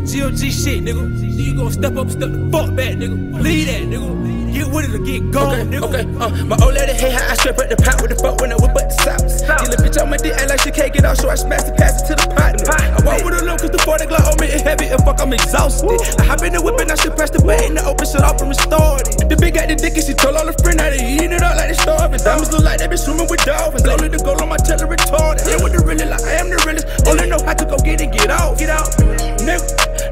that GOG shit, nigga. You gon' step up, step the fuck back, nigga. Leave that, nigga. Get with it or get gone, nigga. Okay, my old lady hate how I strap up the pot with the fuck when I whip up the socks. This little bitch on my dick act like she can't get off, so I smash it, pass it to the partner. I walk with a low cause the 40 Glock on me is heavy and fuck, I'm exhausted. I hop in the whip and I should press the button to open shit off and restore it. The bitch got the dick and she told all her friend how they eating it up like they starving. Diamonds look like they been swimming with dolphins. Only the gold on my teller retarded. Ain't with the really like I am the realest. Only know how to go get it, get out. Get out, nigga.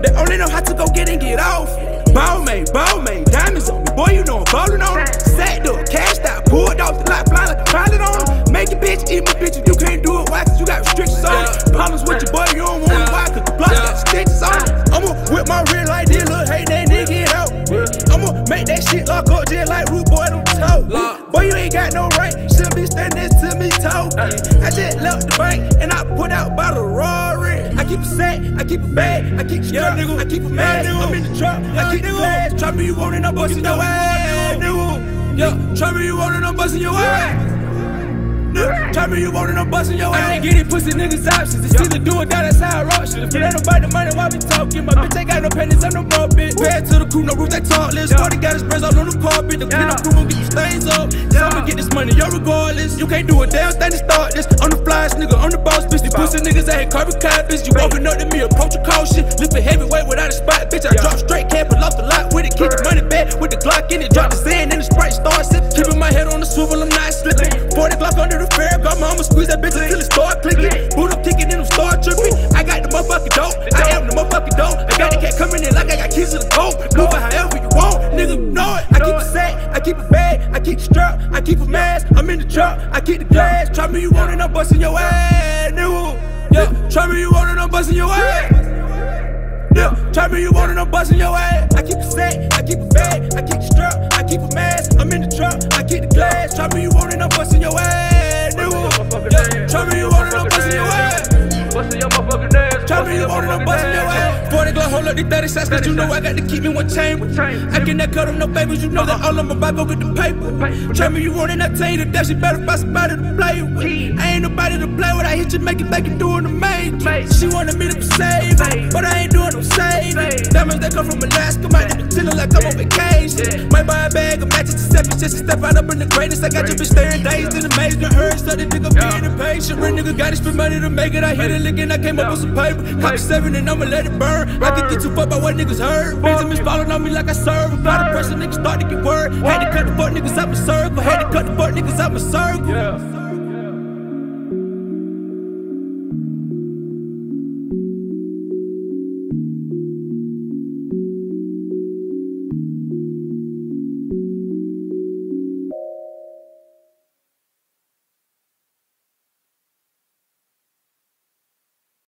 They only know how to go get it, get off. Ball made, diamonds on me. Boy, you know I'm ballin' on it. Sacked up, cashed out, pulled off the lot, blind like a pilot on it. Make your bitch eat my bitch if you can't do it. Why? Cause you got restrictions on it. Problems with your boy, you don't want to. Why? Cause the block got stitches on it. I'ma whip my real like this, look, hate that nigga, get out. I'ma make that shit lock up just like Root Boy, don't talk. Boy, you ain't got no right, should be standing next to me talking. I just left the bank and I put out by the Rory. I keep a sack, I keep a bag, I keep a yeah, nigga, I keep a mad, yeah, I'm in the trap, yeah, I keep the flash. Trap me, you want it, I'm busting your ass, nigga. Yeah, trap me, you want it, I'm busting your ass. Trap me, you want it, I'm busting your ass. I ain't getting pussy niggas options. It's either do or die, that's how I rock shit. If it ain't about the money, why be talking? My bitch ain't got no panties, I'm no more bitch. Bad to the crew, no roof, they talkless. Party got his friends all on the carpet. The clean up crew gon' get these stains up. So I'ma get this money, yo, regardless. You can't do a damn thing to start this. I'm the flyest nigga, I'm the boss, bitch. These pussy niggas out here carving copies. You walking up to me, approach a caution. Lifting heavyweight without a spot, bitch. I drop straight, can't pull off the lot with it. Keep the money back with the Glock in it. Drop the sand and the Sprite, start sipping. Keeping my head on the swivel, I'm not slipping. 40 Glock under the fair, got my mama squeeze that bitch until it start clicking. Boot up kicking and I'm start tripping. I got the motherfucking dope, I am the motherfucking dope. I got the cat coming in like I got keys to the gold. Blue by however you want, nigga, know it. I keep a sack, I keep a bag, I keep a strap, I keep a mask. I'm in the truck, I keep the glass. Try me, you want it, I'm busting your ass, nigga. Yeah, try me, you want it, I'm busting your ass. Yeah, try me, you want it, I'm busting your ass. I keep a sack, I keep a bag, I keep a strap, I keep a mask. I'm in the truck, I keep the glass. Try me, you want it, I'm busting your ass. Tell me you want it, I'm busting your ass. Tell me you want it, I'm busting your ass. 40 Glock, hold up the 30 shots, cause you know I got to keep me one chamber. I cannot cut them no favors, you know that all I'm about, go get the paper. Tell me you want it, I tell you the dash, you better find somebody to play with. I ain't nobody to play with, I hit you, make it back and doing the major. She wanted me to save it, but I ain't doing no saving. Diamonds that come from Alaska, might be chilling like I'm on vacation. Might buy a bag of matches to step and just step out up in the greatness. I got your bitch staring dazed in amazement, hurt, so the nigga being impatient. Real nigga got his free money to make it, I hit it again, I came up with some paper. Copy 7 and I'ma let it burn. I can get too fucked by what niggas heard. Benjamin's falling on me like I serve. Without the pressure, niggas start to get word. Had to cut the fuck niggas out my circle. Had to cut the fuck niggas out my circle.